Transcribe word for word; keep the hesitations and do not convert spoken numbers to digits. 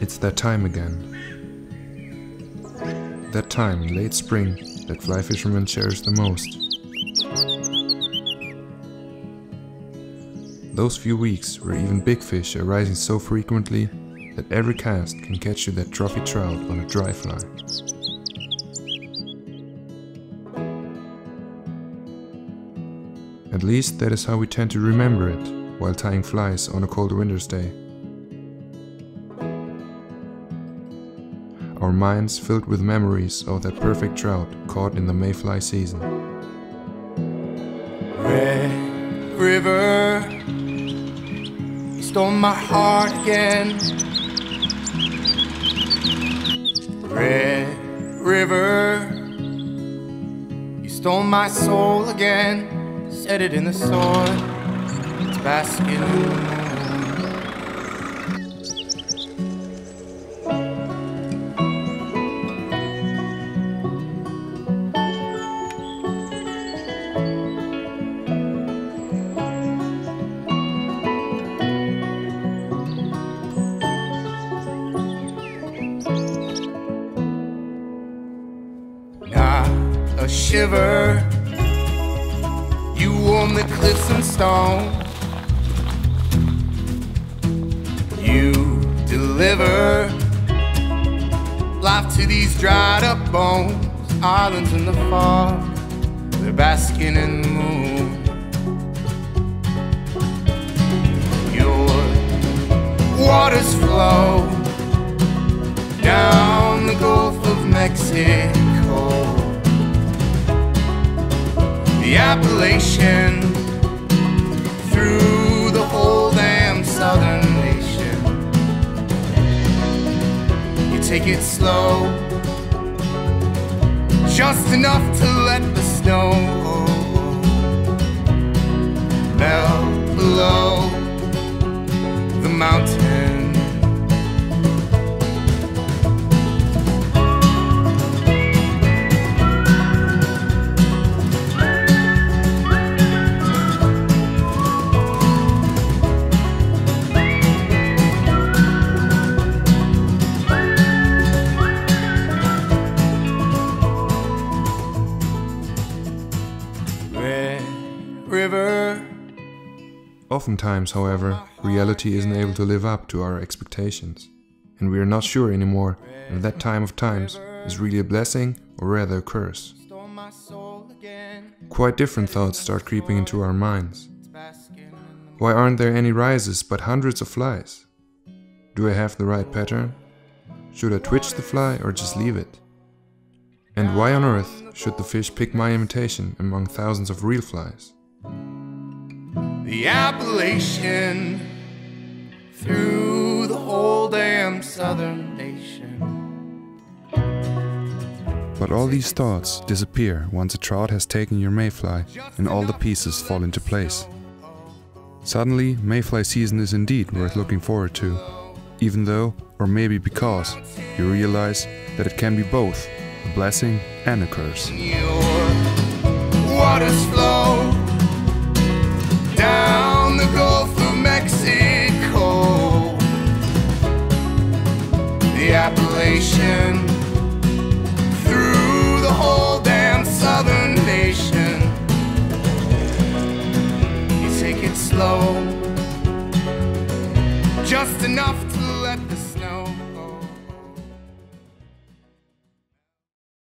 It's that time again. That time in late spring that fly fishermen cherish the most. Those few weeks where even big fish are rising so frequently that every cast can catch you that trophy trout on a dry fly. At least that is how we tend to remember it while tying flies on a cold winter's day. Our minds filled with memories of that perfect trout caught in the mayfly season. Red River stole my heart again. Red River, you stole my soul again. Set it in the soil, it's basking. A shiver, you warm the cliffs and stone. You deliver life to these dried up bones. Islands in the fog, they're basking in the moon. Your waters flow down the Gulf of Mexico. The Appalachian, through the whole damn southern nation. You take it slow, just enough to let the snow melt below the mountain. Oftentimes, however, reality isn't able to live up to our expectations, and we are not sure anymore if that time of times is really a blessing or rather a curse. Quite different thoughts start creeping into our minds. Why aren't there any rises but hundreds of flies? Do I have the right pattern? Should I twitch the fly or just leave it? And why on earth should the fish pick my imitation among thousands of real flies? The Appalachian, through the whole damn southern nation. But all these thoughts disappear once a trout has taken your mayfly and all the pieces fall into place. Suddenly, mayfly season is indeed worth looking forward to, even though, or maybe because, you realize that it can be both a blessing and a curse. Your waters flow down the Gulf of Mexico, the Appalachian, through the whole damn southern nation. You take it slow, just enough to let the